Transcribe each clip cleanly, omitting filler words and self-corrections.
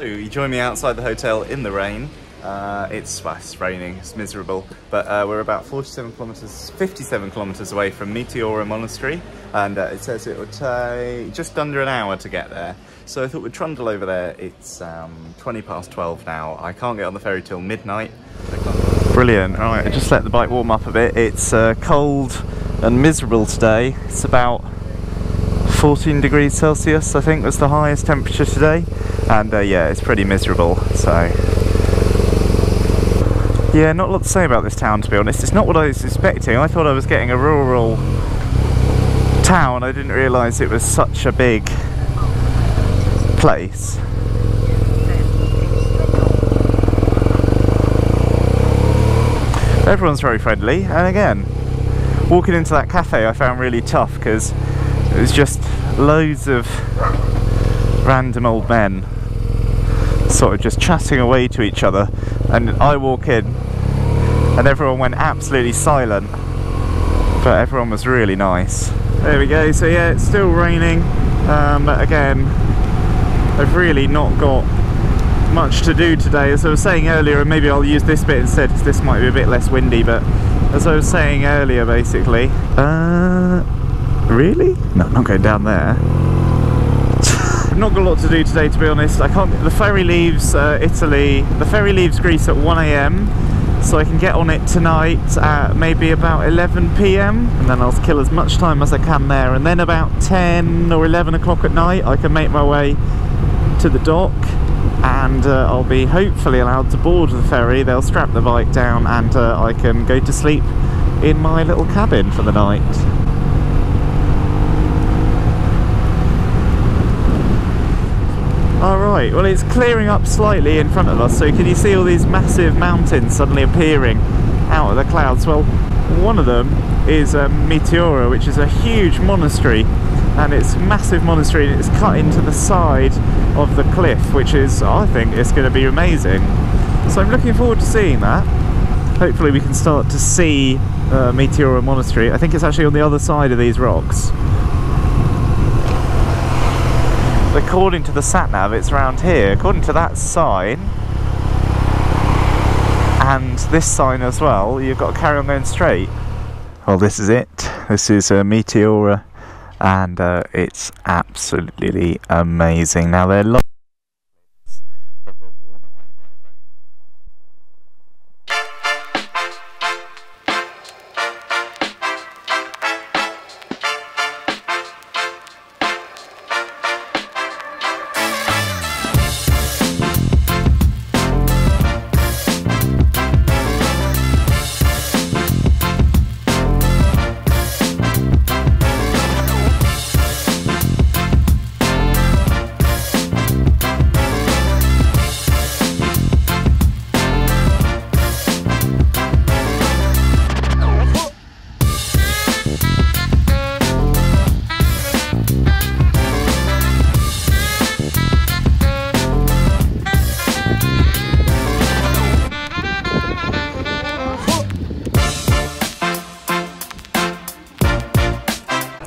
So you join me outside the hotel in the rain. It's raining, it's miserable, but we're about 57 kilometers away from Meteora Monastery, and it says it would take just under an hour to get there. So I thought we'd trundle over there. It's 20 past 12 now. I can't get on the ferry till midnight. Brilliant. All right, I just let the bike warm up a bit. It's cold and miserable today. It's about 14 degrees Celsius, I think, was the highest temperature today, and yeah, it's pretty miserable. So yeah, not a lot to say about this town, to be honest. It's not what I was expecting. I thought I was getting a rural town. I didn't realise it was such a big place. Everyone's very friendly, and again, walking into that cafe I found really tough because it was just loads of random old men sort of just chatting away to each other, and I walk in and everyone went absolutely silent, but everyone was really nice. There we go. So yeah, it's still raining. Again, I've really not got much to do today. As I was saying earlier, and maybe I'll use this bit instead because this might be a bit less windy, but as I was saying earlier, basically really? No, I'm not going down there. Not got a lot to do today, to be honest. I can't. The ferry leaves Italy. The ferry leaves Greece at 1 AM, so I can get on it tonight at maybe about 11 PM, and then I'll kill as much time as I can there. And then about 10 or 11 o'clock at night, I can make my way to the dock, and I'll be hopefully allowed to board the ferry. They'll strap the bike down, and I can go to sleep in my little cabin for the night. Alright, well, it's clearing up slightly in front of us, so can you see all these massive mountains suddenly appearing out of the clouds? Well, one of them is Meteora, which is a huge monastery, and it's a massive monastery, and it's cut into the side of the cliff, which is, I think, it's going to be amazing. So I'm looking forward to seeing that. Hopefully we can start to see Meteora Monastery. I think it's actually on the other side of these rocks. According to the sat-nav, it's round here. According to that sign, and this sign as well, you've got to carry on going straight. Well, this is it. This is Meteora, and it's absolutely amazing. Now, they're locked.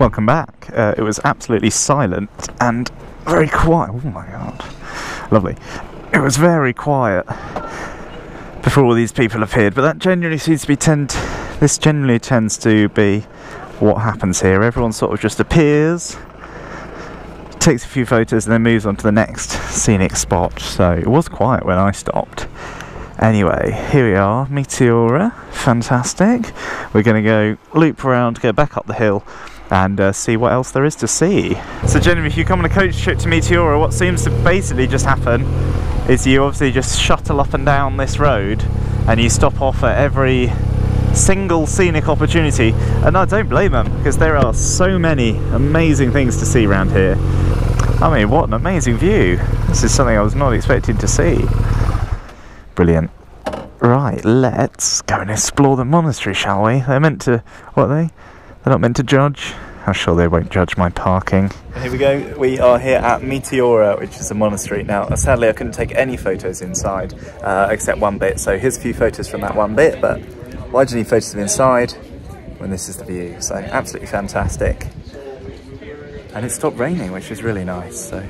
Welcome back. It was absolutely silent and very quiet. Oh my god, lovely. It was very quiet before all these people appeared, but that generally seems to be this generally tends to be what happens here. Everyone sort of just appears, takes a few photos, and then moves on to the next scenic spot. So it was quiet when I stopped. Anyway, here we are, Meteora, fantastic. We're going to go loop around, go back up the hill, and see what else there is to see. So generally, if you come on a coach trip to Meteora, what seems to basically just happen is you obviously just shuttle up and down this road, and you stop off at every single scenic opportunity. And I don't blame them, because there are so many amazing things to see around here. I mean, what an amazing view. This is something I was not expecting to see. Brilliant. Right, let's go and explore the monastery, shall we? They're meant to, what are they? They're not meant to judge. I'm sure they won't judge my parking. Here we go. We are here at Meteora, which is a monastery. Now, sadly, I couldn't take any photos inside, except one bit. So here's a few photos from that one bit, but why do you need photos of inside when this is the view? So absolutely fantastic. And it stopped raining, which is really nice. So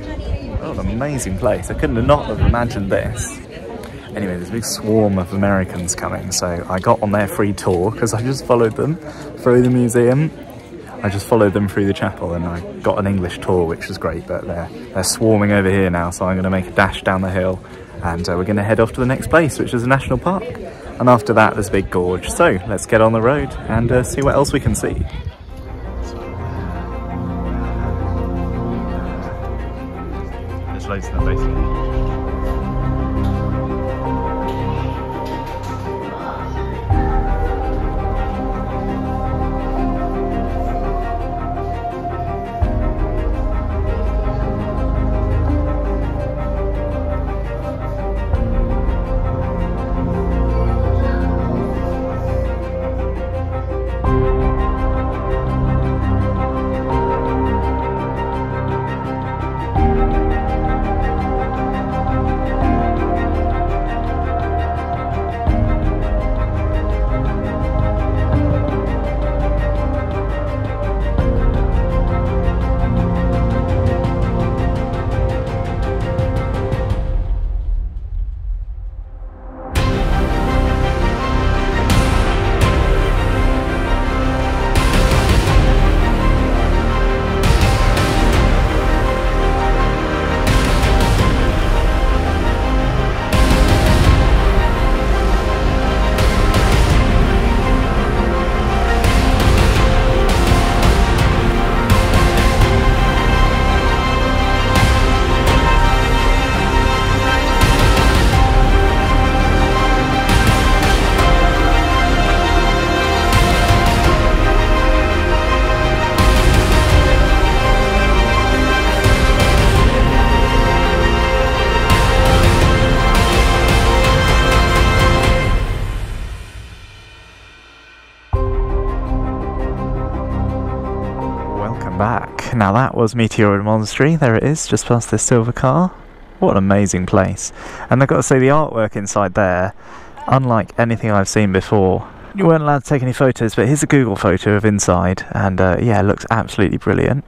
What an amazing place. I couldn't have not have imagined this. Anyway, there's a big swarm of Americans coming, so I got on their free tour because I just followed them through the museum. I just followed them through the chapel and I got an English tour, which was great, but they're swarming over here now, so I'm going to make a dash down the hill and we're going to head off to the next place, which is a national park. And after that, there's a big gorge. So let's get on the road and see what else we can see. There's loads of them, basically. Now that was Meteora Monastery. There it is, just past this silver car. What an amazing place. And I've got to say, the artwork inside there, unlike anything I've seen before. You weren't allowed to take any photos, but here's a Google photo of inside, and yeah, it looks absolutely brilliant.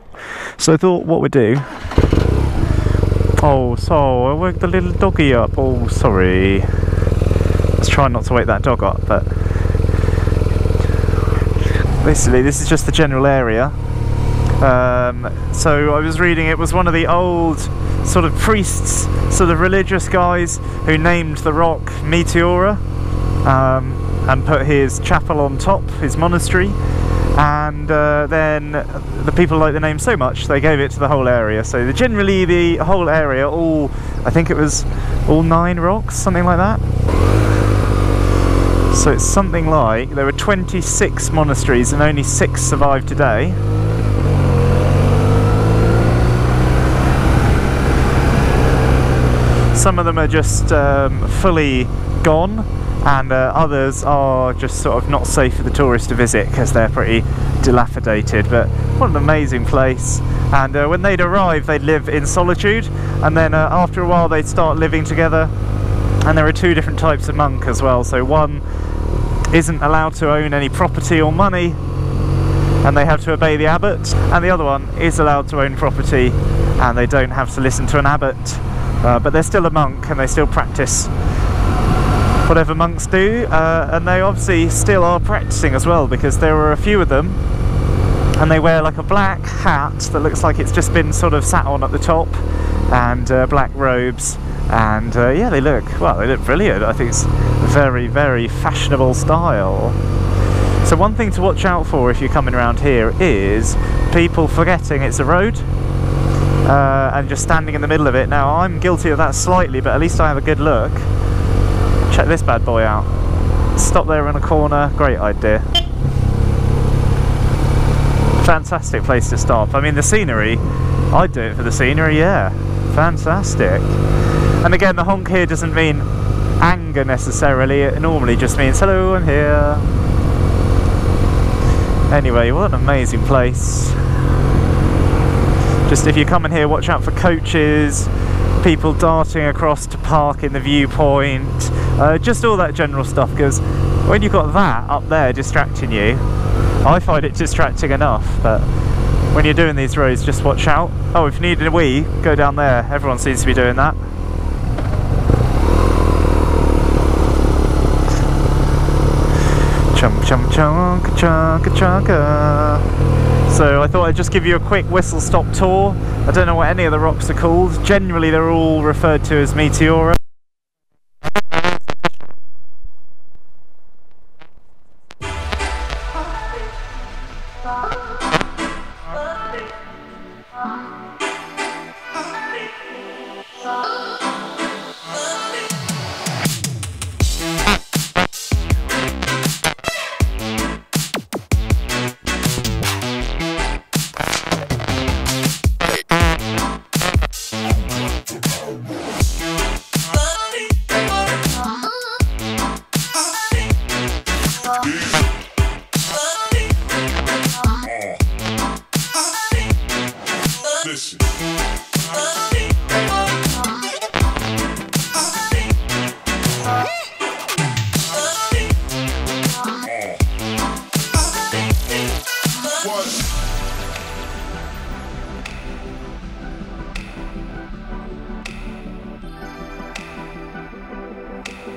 So I thought what we'd do... Oh, so I woke the little doggy up. Oh, sorry. Let's try not to wake that dog up, but... Basically, this is just the general area. So I was reading, it was one of the old sort of priests, sort of religious guys who named the rock Meteora and put his chapel on top, his monastery, and then the people liked the name so much they gave it to the whole area. So generally the whole area, all, I think it was all 9 rocks, something like that. So it's something like, there were 26 monasteries and only 6 survive today. Some of them are just fully gone, and others are just sort of not safe for the tourist to visit because they're pretty dilapidated. But what an amazing place. And when they'd arrive, they'd live in solitude, and then after a while they'd start living together. And there are 2 different types of monk as well. So one isn't allowed to own any property or money, and they have to obey the abbot. And the other one is allowed to own property, and they don't have to listen to an abbot. But they're still a monk and they still practice whatever monks do, and they obviously still are practicing as well, because there were a few of them and they wear like a black hat that looks like it's just been sort of sat on at the top, and black robes, and yeah, they look, well, they look brilliant. I think it's a very, very fashionable style. So one thing to watch out for if you're coming around here is people forgetting it's a road. And just standing in the middle of it. Now I'm guilty of that slightly, but at least I have a good look. Check this bad boy out. Stop there in a corner, great idea. Fantastic place to stop. I mean, the scenery, I'd do it for the scenery, yeah. Fantastic. And again, the honk here doesn't mean anger necessarily, it normally just means, hello, I'm here. Anyway, what an amazing place. Just if you come in here, watch out for coaches, people darting across to park in the viewpoint, just all that general stuff, because when you've got that up there distracting you, I find it distracting enough, but when you're doing these roads, just watch out. Oh, if you need a wee, go down there. Everyone seems to be doing that. Chum chum chunka chunka chunka. So I thought I'd just give you a quick whistle stop tour. I don't know what any of the rocks are called. Generally they're all referred to as Meteora.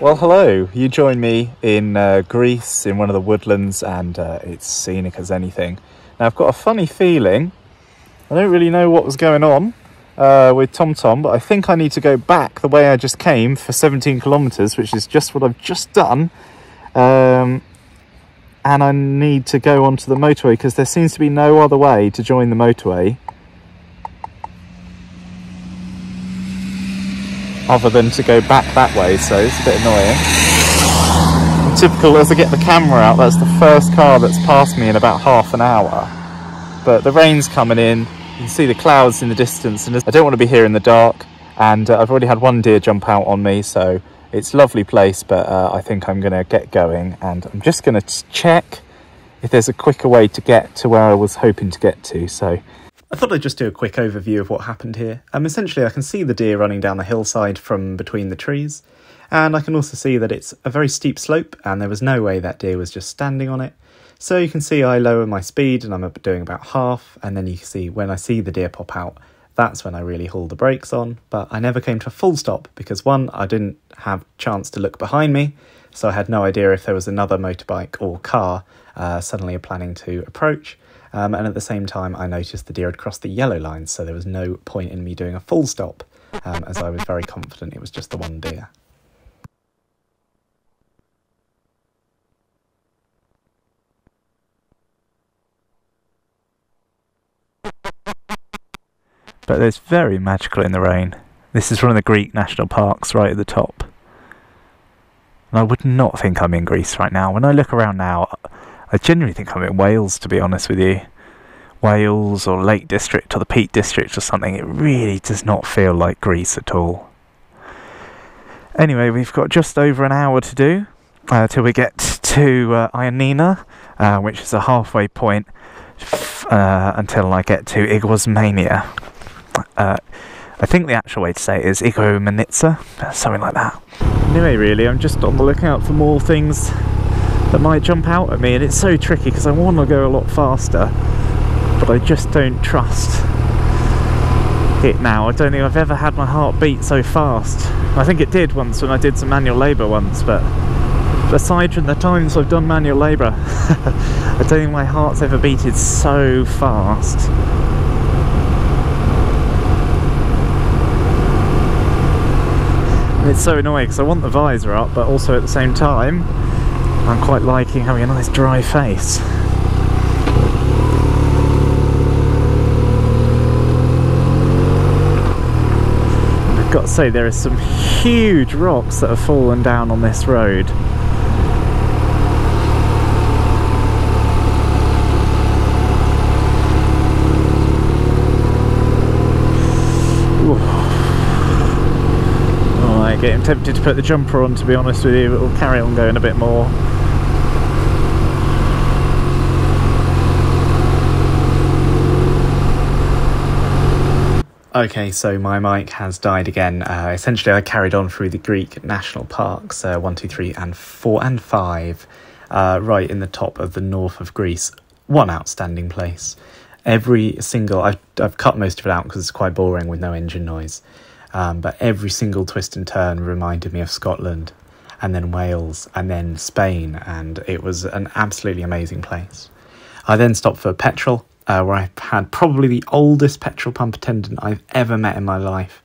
Well, hello, you join me in Greece, in one of the woodlands, and it's scenic as anything. Now, I've got a funny feeling. I don't really know what was going on with TomTom, but I think I need to go back the way I just came for 17 kilometers, which is just what I've just done. And I need to go onto the motorway because there seems to be no other way to join the motorway other than to go back that way, so it's a bit annoying. Typical, as I get the camera out, that's the first car that's passed me in about half an hour. But the rain's coming in, you can see the clouds in the distance, and I don't want to be here in the dark, and I've already had one deer jump out on me, so it's a lovely place, but I think I'm going to get going, and I'm just going to check if there's a quicker way to get to where I was hoping to get to, so... I thought I'd just do a quick overview of what happened here. Essentially, I can see the deer running down the hillside from between the trees, and I can also see that it's a very steep slope, and there was no way that deer was just standing on it. So you can see I lower my speed, and I'm doing about half, and then you can see when I see the deer pop out, that's when I really haul the brakes on, but I never came to a full stop, because one, I didn't have a chance to look behind me, so I had no idea if there was another motorbike or car suddenly planning to approach. And at the same time, I noticed the deer had crossed the yellow lines, so there was no point in me doing a full stop, as I was very confident it was just the one deer. But it's very magical in the rain. This is one of the Greek national parks right at the top. And I would not think I'm in Greece right now. When I look around now, I genuinely think I'm in Wales, to be honest with you. Wales or Lake District or the Peak District or something. It really does not feel like Greece at all. Anyway, we've got just over an hour to do till we get to Ioannina, which is a halfway point until I get to Igoumenitsa. I think the actual way to say it is Igoumenitsa, something like that. Anyway, really, I'm just on the lookout for more things that might jump out at me, and it's so tricky because I want to go a lot faster, but I just don't trust it now. I don't think I've ever had my heart beat so fast. I think it did once when I did some manual labour once, but aside from the times I've done manual labour, I don't think my heart's ever beated so fast. And it's so annoying because I want the visor up, but also at the same time I'm quite liking having a nice dry face. And I've got to say, there are some huge rocks that have fallen down on this road. Ooh. All right, getting tempted to put the jumper on, to be honest with you, but we'll carry on going a bit more. Okay, so my mic has died again. Essentially, I carried on through the Greek national parks, 1, 2, 3, and 4, and 5, right in the top of the north of Greece. One outstanding place. Every single... I've cut most of it out because it's quite boring with no engine noise. But every single twist and turn reminded me of Scotland and then Wales and then Spain. And it was an absolutely amazing place. I then stopped for petrol, where I had probably the oldest petrol pump attendant I've ever met in my life.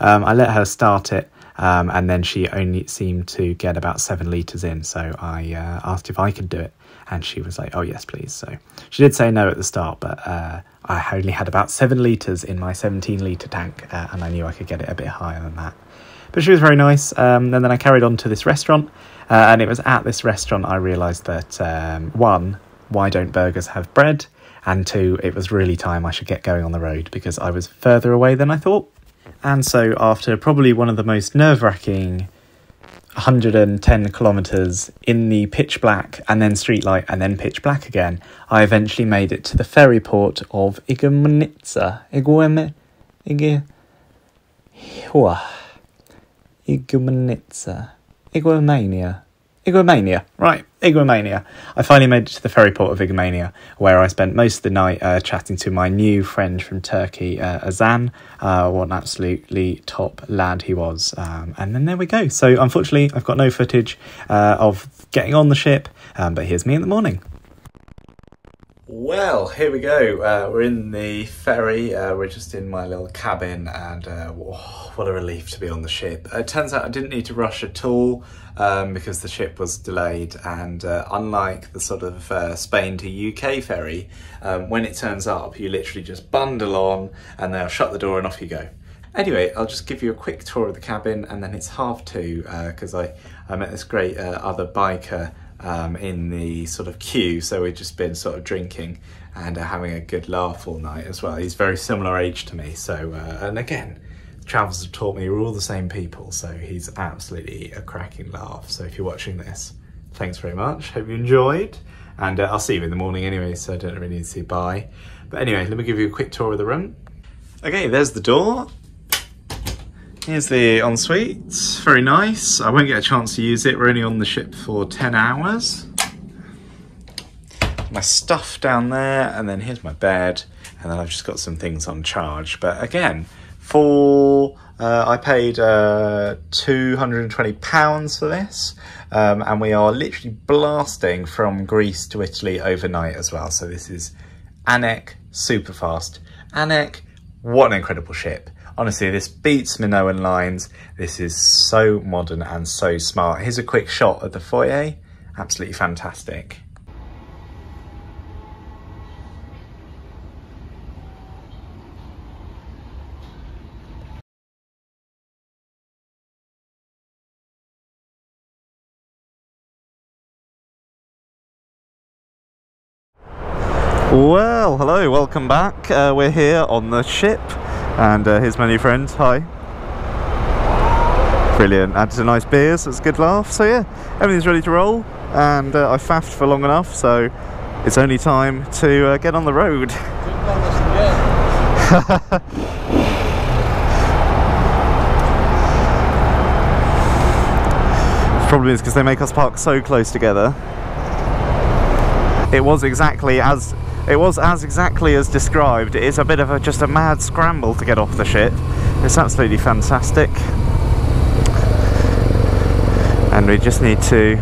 I let her start it, and then she only seemed to get about 7 litres in. So I asked if I could do it. And she was like, oh, yes, please. So she did say no at the start, but I only had about 7 litres in my 17-litre tank, and I knew I could get it a bit higher than that. But she was very nice. And then I carried on to this restaurant, and it was at this restaurant I realised that, one, why don't burgers have bread? And two, it was really time I should get going on the road because I was further away than I thought. And so after probably one of the most nerve-wracking 110 kilometres in the pitch black and then street light and then pitch black again, I eventually made it to the ferry port of Igoumenitsa. Igoumenitsa. I finally made it to the ferry port of Igoumenitsa, where I spent most of the night chatting to my new friend from Turkey, Azan. What an absolutely top lad he was. And then there we go. So unfortunately, I've got no footage of getting on the ship, but here's me in the morning. Well, here we go. We're in the ferry. We're just in my little cabin, and what a relief to be on the ship. It turns out I didn't need to rush at all because the ship was delayed. And unlike the sort of Spain to UK ferry, when it turns up, you literally just bundle on and they'll shut the door and off you go. Anyway, I'll just give you a quick tour of the cabin, and then it's 2:30 because I met this great other biker in the sort of queue, so we've just been sort of drinking and having a good laugh all night as well. He's very similar age to me, so and again, travels have taught me we're all the same people, so he's absolutely a cracking laugh. So if you're watching this, thanks very much, hope you enjoyed, and I'll see you in the morning anyway, so I don't really need to say bye. But anyway, let me give you a quick tour of the room. Okay, there's the door. Here's the ensuite, very nice. I won't get a chance to use it, we're only on the ship for 10 hours. My stuff down there, and then here's my bed, and then I've just got some things on charge. But again, I paid £220 for this, and we are literally blasting from Greece to Italy overnight as well. So this is Annek, super fast. Annek, what an incredible ship. Honestly, this beats Minoan lines. This is so modern and so smart. Here's a quick shot of the foyer. Absolutely fantastic. Well, hello, welcome back. We're here on the ship. And here's my new friend, hi. Brilliant, added a nice beer, so it's a good laugh. So yeah, everything's ready to roll, and I faffed for long enough, so it's only time to get on the road. The problem is because they make us park so close together. It was exactly as described. It is a bit of just a mad scramble to get off the ship. It's absolutely fantastic. And we just need to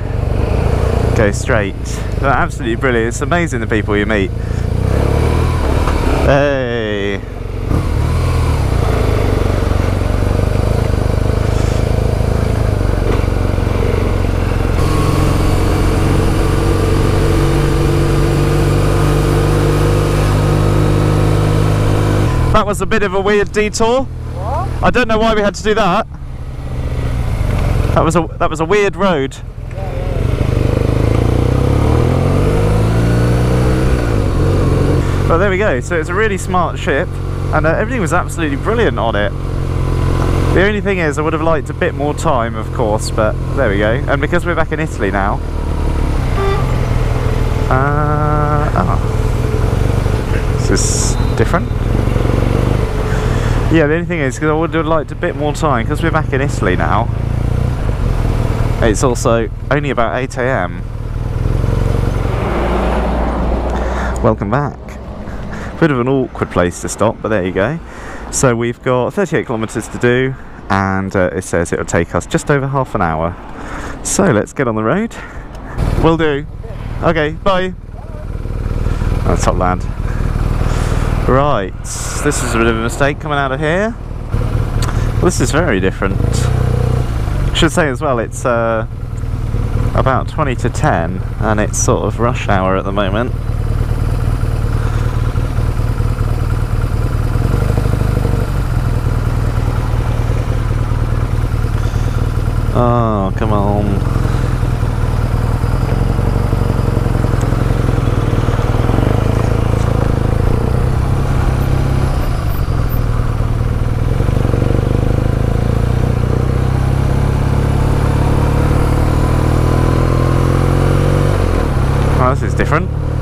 go straight. They're absolutely brilliant. It's amazing the people you meet. Hey! That was a bit of a weird detour. What? I don't know why we had to do that. That was a weird road. Yeah. But there we go. So it's a really smart ship, and everything was absolutely brilliant on it. The only thing is, I would have liked a bit more time, of course. But there we go. And because we're back in Italy now. Is this different? Yeah, the only thing is, because I would have liked a bit more time, because we're back in Italy now. It's also only about 8 AM. Welcome back. Bit of an awkward place to stop, but there you go. So we've got 38 kilometers to do, and it says it'll take us just over half an hour. So let's get on the road. Will do. Okay, bye. Oh, top land. Right, this is a bit of a mistake coming out of here. Well, this is very different. I should say as well, it's about 20 to 10 and it's sort of rush hour at the moment. Oh, come on. Oh, this is different.